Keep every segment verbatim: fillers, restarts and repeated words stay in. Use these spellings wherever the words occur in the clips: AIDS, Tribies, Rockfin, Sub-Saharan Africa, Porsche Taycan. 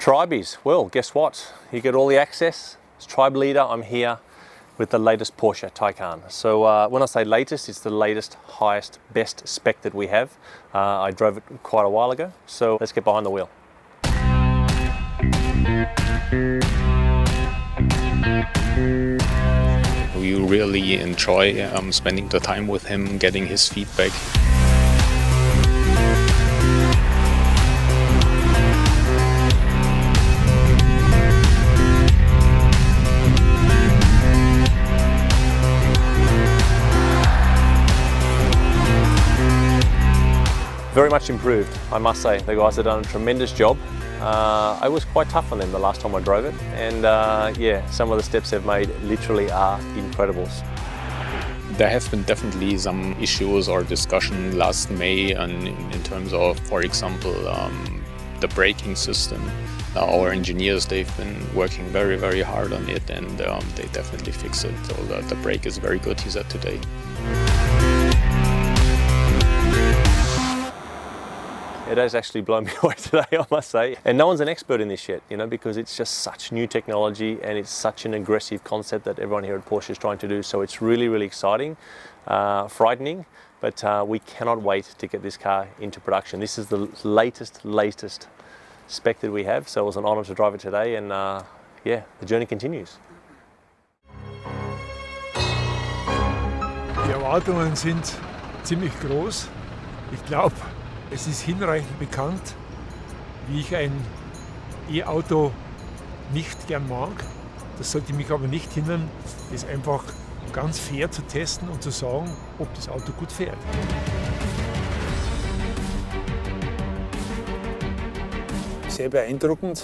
Tribies, well, guess what? You get all the access. As tribe leader, I'm here with the latest Porsche Taycan. So uh, when I say latest, it's the latest, highest, best spec that we have. Uh, I drove it quite a while ago, so let's get behind the wheel. We really enjoy um, spending the time with him, getting his feedback. Very much improved, I must say. The guys have done a tremendous job. Uh, I was quite tough on them the last time I drove it, and uh, yeah, some of the steps they've made literally are incredible. There have been definitely some issues or discussion last May, and in terms of, for example, um, the braking system. Now our engineers, they've been working very, very hard on it, and um, they definitely fixed it. So the, the brake is very good, he said today. It has actually blown me away today, I must say. And no one's an expert in this yet, you know, because it's just such new technology and it's such an aggressive concept that everyone here at Porsche is trying to do. So it's really, really exciting, uh, frightening, but uh, we cannot wait to get this car into production. This is the latest, latest spec that we have. So it was an honor to drive it today, and uh, yeah, the journey continues. Die Erwartungen sind ziemlich groß. Ich glaube, es ist hinreichend bekannt, wie ich ein E-Auto nicht gern mag. Das sollte mich aber nicht hindern, es einfach ganz fair zu testen und zu sagen, ob das Auto gut fährt. Sehr beeindruckend.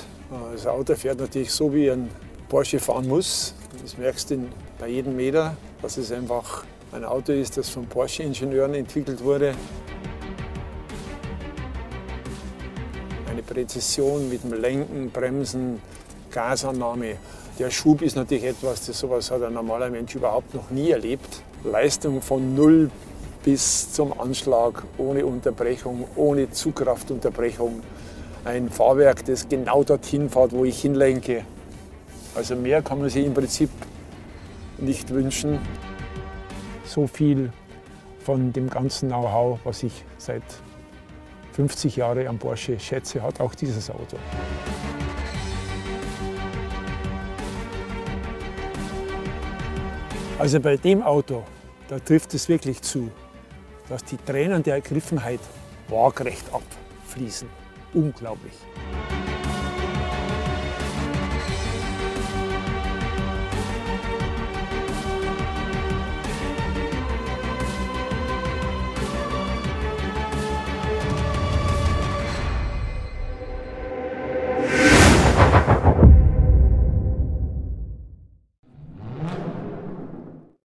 Das Auto fährt natürlich so, wie ein Porsche fahren muss. Das merkst du bei jedem Meter, dass es einfach ein Auto ist, das von Porsche-Ingenieuren entwickelt wurde. Eine Präzision mit dem Lenken, Bremsen, Gasannahme. Der Schub ist natürlich etwas, das sowas hat ein normaler Mensch überhaupt noch nie erlebt. Leistung von null bis zum Anschlag, ohne Unterbrechung, ohne Zugkraftunterbrechung. Ein Fahrwerk, das genau dorthin fährt, wo ich hinlenke. Also mehr kann man sich im Prinzip nicht wünschen. So viel von dem ganzen Know-how, was ich seit fünfzig Jahre am Porsche schätze, hat auch dieses Auto. Also bei dem Auto, da trifft es wirklich zu, dass die Tränen der Ergriffenheit waagrecht abfließen. Unglaublich.